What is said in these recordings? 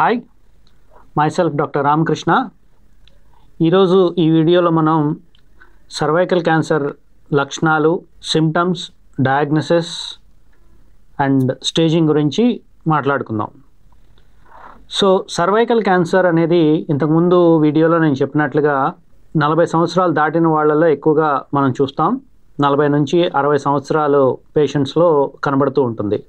Hi myself doctor Ramakrishna ఈరోజు ఈ వీడియోలో మనం సర్వైకల్ క్యాన్సర్ లక్షణాలు సిమ్టమ్స్ డయాగ్నోసిస్ అండ్ స్టేజింగ్ గురించి మాట్లాడుకుందాం. సో సర్వైకల్ క్యాన్సర్ అనేది ఇంతకుముందు వీడియోలో నేను చెప్పినట్లుగా 40 సంవత్సరాలు దాటిన వాళ్ళలో ఎక్కువగా మనం చూస్తాం. 40 నుంచి 60 సంవత్సరాలు పేషెంట్స్లో కనబడుతూ ఉంటుంది.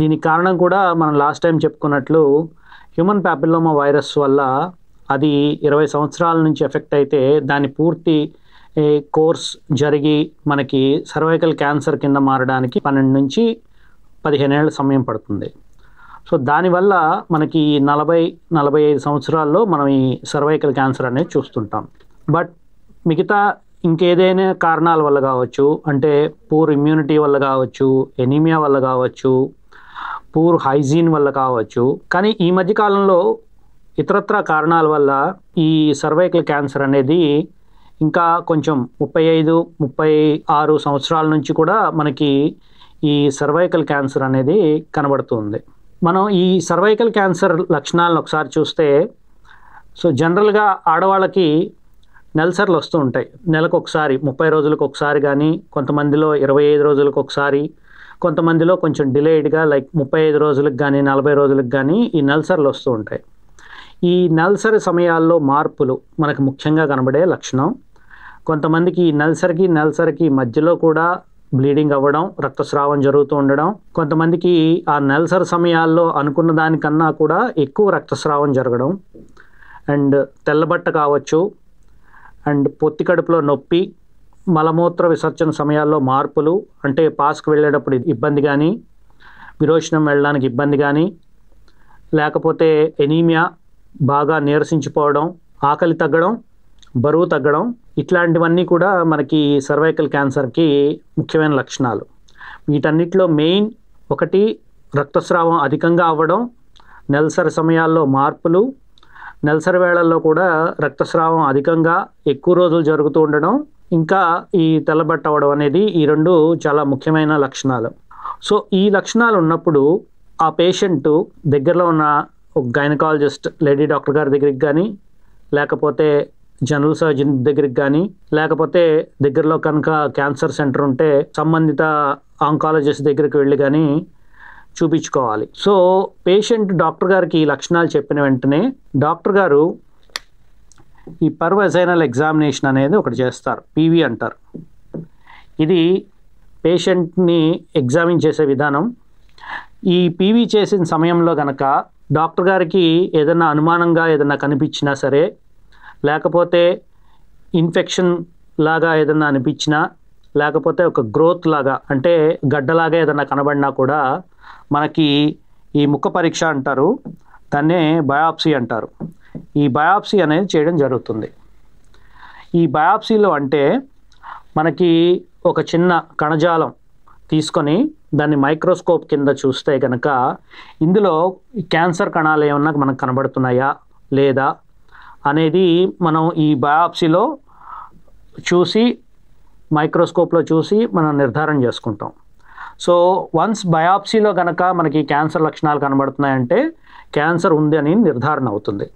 దీనికి కారణం కూడా మనం లాస్ట్ టైం చెప్పుకున్నట్లు హ్యూమన్ పాపిల్లోమా వైరస్ వల్ల అది 20 సంవత్సరాల నుంచి ఎఫెక్ట్ అయితే దాని పూర్తి కోర్స్ జరిగి మనకి సర్వైకల్ క్యాన్సర్ కింద మారడానికి 12 నుంచి 15 ఏళ్ళ సమయం పడుతుంది. సో దానివల్ల మనకి 40-45 సంవత్సరాల్లో మనం ఈ సర్వైకల్ క్యాన్సర్ అనేది చూస్తుంటాం. బట్ మిగతా ఇంకేదైనా కారణాల వల్ల కావచ్చు, అంటే పూర్ ఇమ్యూనిటీ వల్ల కావచ్చు, ఎనీమియా వల్ల కావచ్చు, పూర్ హైజీన్ వల్ల కావచ్చు, కానీ ఈ మధ్యకాలంలో ఇతరత్ర కారణాల వల్ల ఈ సర్వైకల్ క్యాన్సర్ అనేది ఇంకా కొంచెం 35-36 సంవత్సరాల నుంచి కూడా మనకి ఈ సర్వైకల్ క్యాన్సర్ అనేది కనబడుతుంది. మనం ఈ సర్వైకల్ క్యాన్సర్ లక్షణాలను ఒకసారి చూస్తే, సో జనరల్గా ఆడవాళ్ళకి నెలసర్లు వస్తూ ఉంటాయి. నెలకు ఒకసారి, 30 రోజులకు ఒకసారి, కానీ కొంతమందిలో 25 రోజులకు ఒకసారి, కొంతమందిలో కొంచెం డిలేడ్గా లైక్ 35 రోజులకు కానీ 40 రోజులకు కానీ ఈ నెలసర్లు వస్తూ ఉంటాయి. ఈ నెలసరి సమయాల్లో మార్పులు మనకు ముఖ్యంగా కనబడే లక్షణం. కొంతమందికి ఈ నెలసరికి మధ్యలో కూడా బ్లీడింగ్ అవ్వడం, రక్తస్రావం జరుగుతూ ఉండడం, కొంతమందికి ఆ నెలసరి సమయాల్లో అనుకున్న దానికన్నా కూడా ఎక్కువ రక్తస్రావం జరగడం, అండ్ తెల్లబట్ట కావచ్చు, అండ్ పొత్తి కడుపులో నొప్పి, మలమూత్ర విసర్జన సమయాల్లో మార్పులు, అంటే పాస్కి వెళ్ళేటప్పుడు ఇబ్బంది కానీ, విరోచనం వెళ్ళడానికి ఇబ్బంది కానీ, లేకపోతే ఎనీమియా, బాగా నీరసించిపోవడం, ఆకలి తగ్గడం, బరువు తగ్గడం, ఇట్లాంటివన్నీ కూడా మనకి సర్వైకల్ క్యాన్సర్కి ముఖ్యమైన లక్షణాలు. వీటన్నిటిలో మెయిన్ ఒకటి రక్తస్రావం అధికంగా అవ్వడం, నెలసరి సమయాల్లో మార్పులు, నెలసరి వేళల్లో కూడా రక్తస్రావం అధికంగా ఎక్కువ రోజులు జరుగుతూ ఉండడం, ఇంకా ఈ తెల్లబట్ట అవ్వడం అనేది ఈ రెండు చాలా ముఖ్యమైన లక్షణాలు. సో ఈ లక్షణాలు ఉన్నప్పుడు ఆ పేషెంట్ దగ్గరలో ఉన్న ఒక గైనకాలజిస్ట్ లేడీ డాక్టర్ గారి దగ్గరికి కానీ, లేకపోతే జనరల్ సర్జన్ దగ్గరికి కానీ, లేకపోతే దగ్గరలో కనుక క్యాన్సర్ సెంటర్ ఉంటే సంబంధిత ఆంకాలజిస్ట్ దగ్గరికి వెళ్ళి కానీ చూపించుకోవాలి. సో పేషెంట్ డాక్టర్ గారికి ఈ లక్షణాలు చెప్పిన వెంటనే డాక్టర్ గారు ఈ పర్వజైనల్ ఎగ్జామినేషన్ అనేది ఒకటి చేస్తారు, పీవీ అంటారు. ఇది పేషెంట్ని ఎగ్జామిన్ చేసే విధానం. ఈ పీవీ చేసిన సమయంలో కనుక డాక్టర్ గారికి ఏదైనా అనుమానంగా ఏదైనా కనిపించినా సరే, లేకపోతే ఇన్ఫెక్షన్ లాగా ఏదైనా అనిపించినా, లేకపోతే ఒక గ్రోత్ లాగా అంటే గడ్డలాగా ఏదైనా కనబడినా కూడా మనకి ఈ ముఖ పరీక్ష అంటారు, దాన్నే బయాప్సీ అంటారు. ఈ బయాప్సీ అనేది చేయడం జరుగుతుంది. ఈ బయాప్సీలో అంటే మనకి ఒక చిన్న కణజాలం తీసుకొని దాన్ని మైక్రోస్కోప్ కింద చూస్తే కనుక ఇందులో క్యాన్సర్ కణాలు ఏమన్నా మనకు కనబడుతున్నాయా లేదా అనేది మనం ఈ బయాప్సీలో చూసి, మైక్రోస్కోప్లో చూసి మనం నిర్ధారణ చేసుకుంటాం. సో వన్స్ బయాప్సీలో కనుక మనకి క్యాన్సర్ లక్షణాలు కనబడుతున్నాయంటే క్యాన్సర్ ఉంది అని నిర్ధారణ అవుతుంది.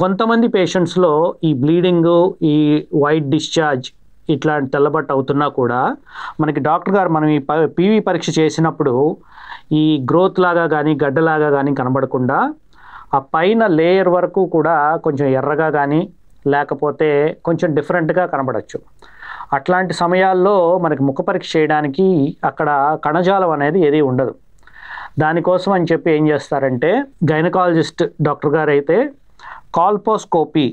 కొంతమంది పేషెంట్స్లో ఈ బ్లీడింగు, ఈ వైట్ డిశ్చార్జ్, ఇట్లాంటి తెల్లబట్ట అవుతున్నా కూడా మనకి డాక్టర్ గారు మనం ఈ పీవీ పరీక్ష చేసినప్పుడు ఈ గ్రోత్ లాగా కానీ గడ్డలాగా కానీ కనబడకుండా ఆ పైన లేయర్ వరకు కూడా కొంచెం ఎర్రగా కానీ, లేకపోతే కొంచెం డిఫరెంట్గా కనబడచ్చు. అట్లాంటి సమయాల్లో మనకి ముఖ పరీక్ష చేయడానికి అక్కడ కణజాలం అనేది ఏది ఉండదు. దానికోసం అని చెప్పి ఏం చేస్తారంటే గైనకాలజిస్ట్ డాక్టర్ గారు అయితే కాల్పోస్కోపీ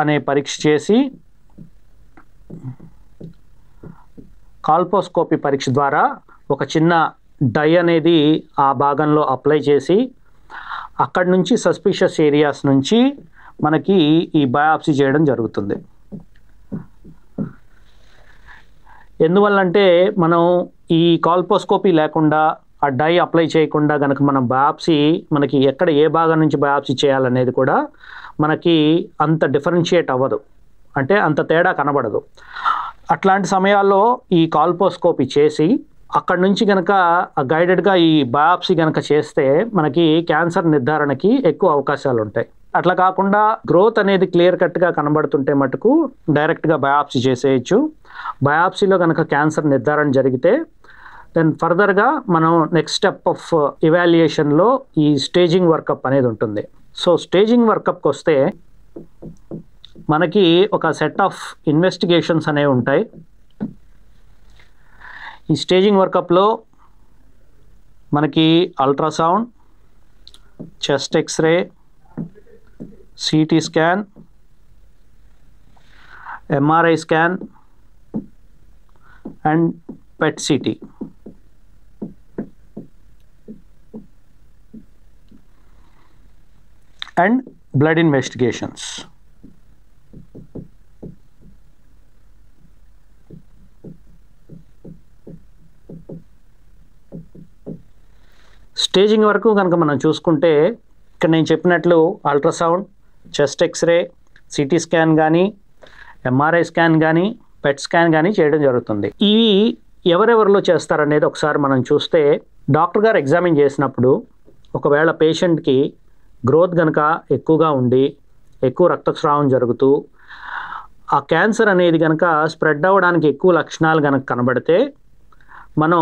అనే పరీక్ష చేసి, కాల్పోస్కోపీ పరీక్ష ద్వారా ఒక చిన్న డై అనేది ఆ భాగంలో అప్లై చేసి అక్కడి నుంచి సస్పిషియస్ ఏరియాస్ నుంచి మనకి ఈ బయాప్సీ చేయడం జరుగుతుంది. ఎందువల్లంటే మనం ఈ కాల్పోస్కోపీ లేకుండా ఆ డై అప్లై చేయకుండా కనుక మనం బయాప్సీ మనకి ఎక్కడ ఏ భాగం నుంచి బయాప్సీ చేయాలనేది కూడా మనకి అంత డిఫరెన్షియేట్ అవ్వదు, అంటే అంత తేడా కనబడదు. అట్లాంటి సమయాల్లో ఈ కాల్పోస్కోపీ చేసి అక్కడ నుంచి గనక గైడెడ్గా ఈ బయాప్సీ గనక చేస్తే మనకి క్యాన్సర్ నిర్ధారణకి ఎక్కువ అవకాశాలు ఉంటాయి. అట్లా కాకుండా గ్రోత్ అనేది క్లియర్ కట్గా కనబడుతుంటే మటుకు డైరెక్ట్గా బయాప్సీ చేసేయచ్చు. బయాప్సీలో కనుక క్యాన్సర్ నిర్ధారణ జరిగితే దెన్ ఫర్దర్గా మనం నెక్స్ట్ స్టెప్ ఆఫ్ ఇవాల్యుయేషన్లో ఈ స్టేజింగ్ వర్కప్ అనేది ఉంటుంది. సో స్టేజింగ్ వర్కప్కి వస్తే మనకి ఒక సెట్ ఆఫ్ ఇన్వెస్టిగేషన్స్ అనేవి ఉంటాయి. ఈ స్టేజింగ్ వర్కప్లో మనకి ultrasound, chest x ray, CT scan, MRI scan and PET CT. And blood investigations. Staging వరకు కనుక మనం చూసుకుంటే ఇక్కడ నేను చెప్పినట్లు ultrasound, chest x ray, CT scan కానీ, ఎంఆర్ఐ స్కాన్ కానీ, పెట్ స్కాన్ కానీ చేయడం జరుగుతుంది. ఇవి ఎవరెవరిలో చేస్తారనేది ఒకసారి మనం చూస్తే, డాక్టర్ గారు ఎగ్జామిన్ చేసినప్పుడు ఒకవేళ పేషెంట్కి గ్రోత్ కనుక ఎక్కువగా ఉండి ఎక్కువ రక్తస్రావం జరుగుతూ ఆ క్యాన్సర్ అనేది కనుక స్ప్రెడ్ అవ్వడానికి ఎక్కువ లక్షణాలు కనుక కనబడితే మనం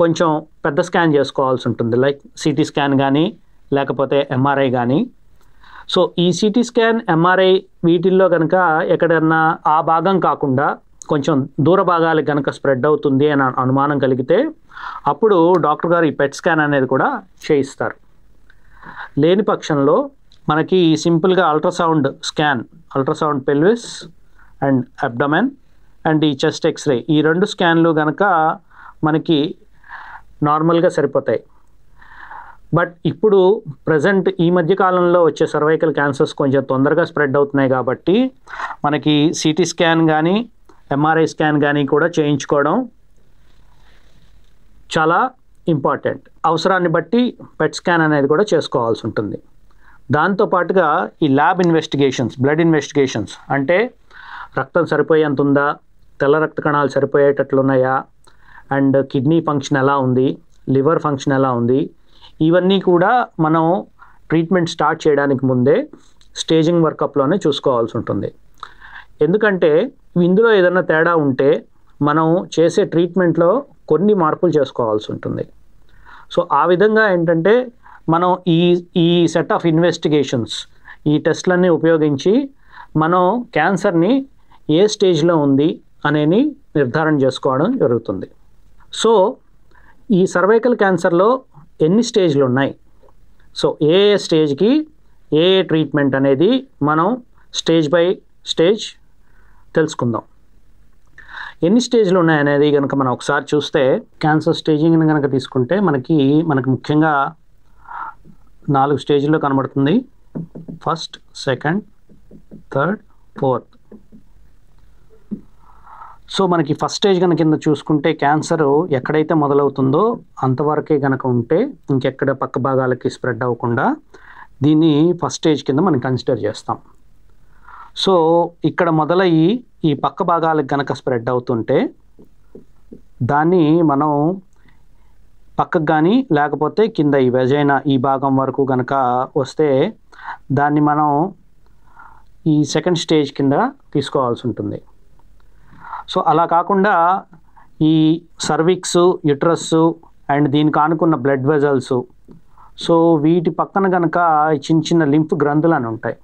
కొంచెం పెద్ద స్కాన్ చేసుకోవాల్సి ఉంటుంది, లైక్ సిటీ స్కాన్ కానీ లేకపోతే ఎంఆర్ఐ కానీ. సో ఈ సిటీ స్కాన్, ఎంఆర్ఐ వీటిల్లో కనుక ఎక్కడన్నా ఆ భాగం కాకుండా కొంచెం దూర భాగాలకు కనుక స్ప్రెడ్ అవుతుంది అని అనుమానం కలిగితే అప్పుడు డాక్టర్ గారు ఈ పెట్ స్కాన్ అనేది కూడా చేయిస్తారు. లేని పక్షంలో మనకి సింపుల్గా ultrasound scan, ultrasound pelvis and abdomen and ఈ చెస్ట్ ఎక్స్రే, ఈ రెండు స్కాన్లు కనుక మనకి నార్మల్గా సరిపోతాయి. బట్ ఇప్పుడు ప్రజెంట్ ఈ మధ్యకాలంలో వచ్చే సర్వైకల్ క్యాన్సర్స్ కొంచెం తొందరగా స్ప్రెడ్ అవుతున్నాయి కాబట్టి మనకి సిటీ స్కాన్ కానీ ఎంఆర్ఐ స్కాన్ కానీ కూడా చేయించుకోవడం చాలా ఇంపార్టెంట్. అవసరాన్ని బట్టి పెట్ స్కాన్ అనేది కూడా చేసుకోవాల్సి ఉంటుంది. దాంతోపాటుగా ఈ ల్యాబ్ ఇన్వెస్టిగేషన్స్, బ్లడ్ ఇన్వెస్టిగేషన్స్ అంటే రక్తం సరిపోయేంత ఉందా, తెల్ల రక్త కణాలు సరిపోయేటట్లున్నాయా, అండ్ కిడ్నీ ఫంక్షన్ ఎలా ఉంది, లివర్ ఫంక్షన్ ఎలా ఉంది, ఇవన్నీ కూడా మనం ట్రీట్మెంట్ స్టార్ట్ చేయడానికి ముందే స్టేజింగ్ వర్కప్లోనే చూసుకోవాల్సి ఉంటుంది. ఎందుకంటే ఇందులో ఏదైనా తేడా ఉంటే మనం చేసే ట్రీట్మెంట్లో కొన్ని మార్పులు చేసుకోవాల్సి ఉంటుంది. సో ఆ విధంగా ఏంటంటే మనం ఈ సెట్ ఆఫ్ ఇన్వెస్టిగేషన్స్, ఈ టెస్ట్లన్నీ ఉపయోగించి మనం క్యాన్సర్ని ఏ స్టేజ్లో ఉంది అనేది నిర్ధారణ చేసుకోవడం జరుగుతుంది. సో ఈ సర్వైకల్ క్యాన్సర్లో ఎన్ని స్టేజ్లు ఉన్నాయి, సో ఏ స్టేజ్కి ఏ ట్రీట్మెంట్ అనేది మనం స్టేజ్ బై స్టేజ్ తెలుసుకుందాం. ఎన్ని స్టేజ్లు ఉన్నాయనేది కనుక మనం ఒకసారి చూస్తే, క్యాన్సర్ స్టేజింగ్ని కనుక తీసుకుంటే మనకి ముఖ్యంగా 4 స్టేజ్లో కనబడుతుంది. First, second, third, fourth. So మనకి ఫస్ట్ స్టేజ్ కనుక కింద చూసుకుంటే క్యాన్సర్ ఎక్కడైతే మొదలవుతుందో అంతవరకే కనుక ఉంటే ఇంకెక్కడ పక్క భాగాలకి స్ప్రెడ్ అవ్వకుండా దీన్ని ఫస్ట్ స్టేజ్ కింద మనం కన్సిడర్ చేస్తాం. సో ఇక్కడ మొదలయ్యి ఈ పక్క భాగాలకు కనుక స్ప్రెడ్ అవుతుంటే దాన్ని మనం పక్కకు కానీ లేకపోతే కింద ఈ వెజైనా ఈ భాగం వరకు కనుక వస్తే దాన్ని మనం ఈ సెకండ్ స్టేజ్ కింద తీసుకోవాల్సి ఉంటుంది. సో అలా కాకుండా ఈ సర్విక్స్, యుట్రస్ అండ్ దీనికి ఆనుకున్న బ్లడ్ వెజల్స్, సో వీటి పక్కన కనుక చిన్న చిన్న లింఫ్ గ్రంథులు అని ఉంటాయి,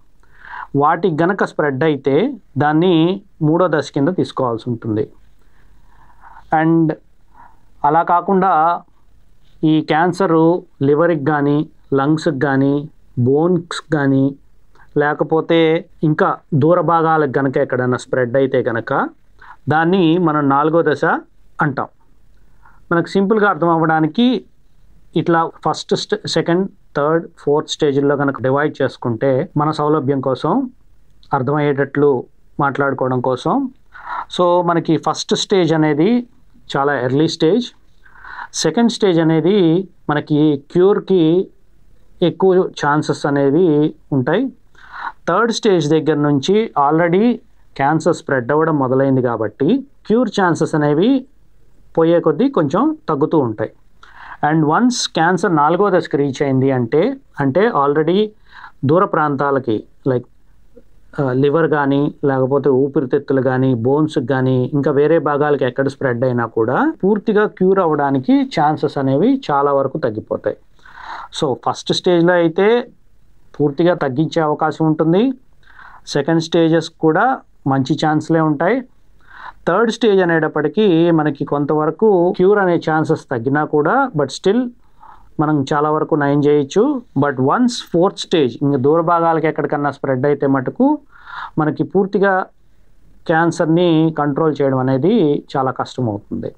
వాటికి గనక స్ప్రెడ్ అయితే దాన్ని 3వ దశ కింద తీసుకోవాల్సి ఉంటుంది. అండ్ అలా కాకుండా ఈ క్యాన్సరు లివర్కి కానీ, లంగ్స్కి కానీ, బోన్స్కి కానీ లేకపోతే ఇంకా దూర భాగాలకు గనక ఎక్కడైనా స్ప్రెడ్ అయితే కనుక దాన్ని మనం 4వ దశ అంటాం. మనకు సింపుల్గా అర్థం అవ్వడానికి ఇట్లా ఫస్ట్, సెకండ్, థర్డ్, ఫోర్త్ స్టేజ్లో కనుక డివైడ్ చేసుకుంటే మన సౌలభ్యం కోసం అర్థమయ్యేటట్లు మాట్లాడుకోవడం కోసం. సో మనకి ఫస్ట్ స్టేజ్ అనేది చాలా ఎర్లీ స్టేజ్. సెకండ్ స్టేజ్ అనేది మనకి క్యూర్కి ఎక్కువ ఛాన్సెస్ అనేవి ఉంటాయి. థర్డ్ స్టేజ్ దగ్గర నుంచి ఆల్రెడీ క్యాన్సర్ స్ప్రెడ్ అవ్వడం మొదలైంది కాబట్టి క్యూర్ ఛాన్సెస్ అనేవి పోయే కొద్దీ కొంచెం తగ్గుతూ ఉంటాయి. అండ్ వన్స్ క్యాన్సర్ నాలుగో దశకు రీచ్ అయింది అంటే ఆల్రెడీ దూర ప్రాంతాలకి లైక్ లివర్ కానీ లేకపోతే ఊపిరితిత్తులు కానీ బోన్స్కి కానీ ఇంకా వేరే భాగాలకి ఎక్కడ స్ప్రెడ్ అయినా కూడా పూర్తిగా క్యూర్ అవ్వడానికి ఛాన్సెస్ అనేవి చాలా వరకు తగ్గిపోతాయి. సో ఫస్ట్ స్టేజ్లో అయితే పూర్తిగా తగ్గించే అవకాశం ఉంటుంది, సెకండ్ స్టేజెస్ కూడా మంచి ఛాన్స్లే ఉంటాయి, థర్డ్ స్టేజ్ అనేటప్పటికీ మనకి కొంతవరకు క్యూర్ అనే ఛాన్సెస్ తగ్గినా కూడా బట్ స్టిల్ మనం చాలా వరకు నయం చేయొచ్చు. బట్ వన్స్ ఫోర్త్ స్టేజ్ ఇంక దూర భాగాలకి ఎక్కడికన్నా స్ప్రెడ్ అయితే మటుకు మనకి పూర్తిగా క్యాన్సర్ని కంట్రోల్ చేయడం అనేది చాలా కష్టం అవుతుంది.